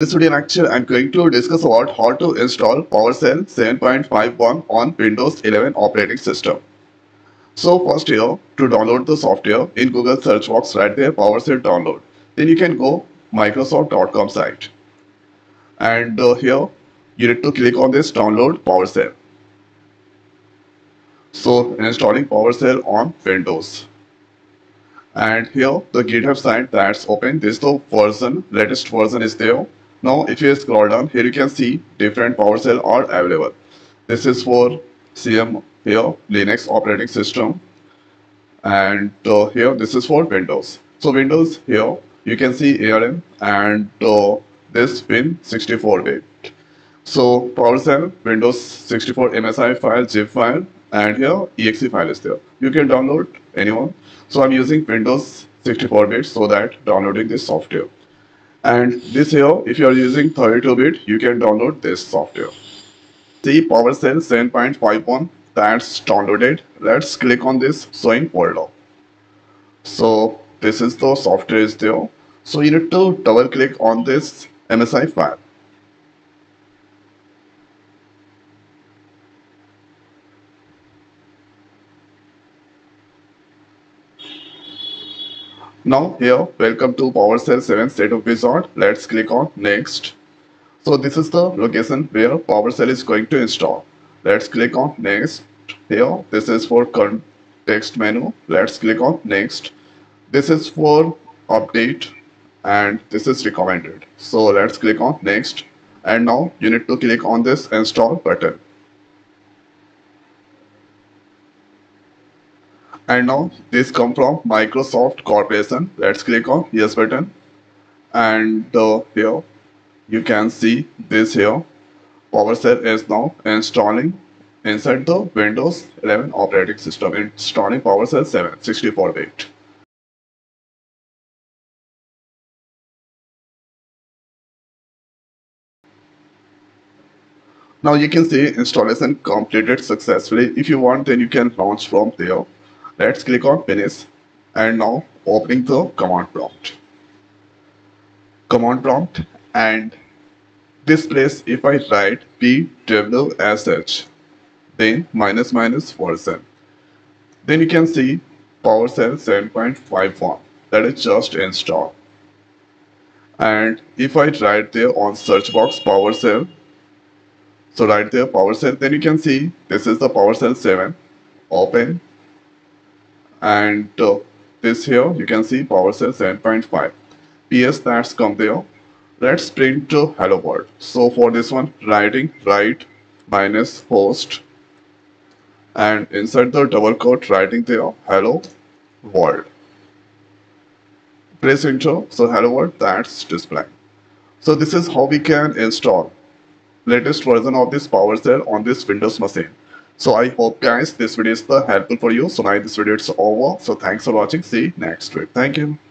This video lecture I'm going to discuss about how to install PowerShell 7.5.1 on Windows 11 operating system. So first here, to download the software, in Google search box right there, PowerShell download. Then you can go Microsoft.com site. And here, you need to click on this download PowerShell. So installing PowerShell on Windows. And here, the GitHub site that's open, this is the version, latest version is there. Now if you scroll down, here you can see different PowerShell are available. This is for CM here, Linux operating system. And here this is for Windows. So Windows here, you can see ARM and this Win 64-bit. So PowerShell, Windows 64 MSI file, zip file, and here exe file is there. You can download anyone. So I'm using Windows 64-bit so that downloading this software. And this here, if you are using 32-bit, you can download this software. See PowerShell 7.5.1, that's downloaded. Let's click on this showing folder. So this is the software is there. So you need to double click on this MSI file. Now here, welcome to PowerShell 7 setup wizard. Let's click on next. So this is the location where PowerShell is going to install. Let's click on next. Here, this is for context menu. Let's click on next. This is for update and this is recommended. So let's click on next. And now you need to click on this install button. And now this comes from Microsoft Corporation. Let's click on yes button. And here you can see this here. PowerShell is now installing inside the Windows 11 operating system. Installing PowerShell 7 64-bit. Now you can see installation completed successfully. If you want, then you can launch from there. Let's click on finish and now opening the command prompt, and this place if I write pwsh then -- version, then you can see PowerShell 7.5.1 that is just installed. And if I write there on search box PowerShell, so right there PowerShell, then you can see this is the PowerShell 7 open. And this here you can see PowerShell 7.5. PS that's come there. Let's print to hello world. So for this one, writing write -host and inside the double quote writing there hello world. Press enter, so hello world that's displaying. So this is how we can install latest version of this PowerShell on this Windows machine. So I hope guys this video is helpful for you. So now this video is over. So thanks for watching. See you next week. Thank you.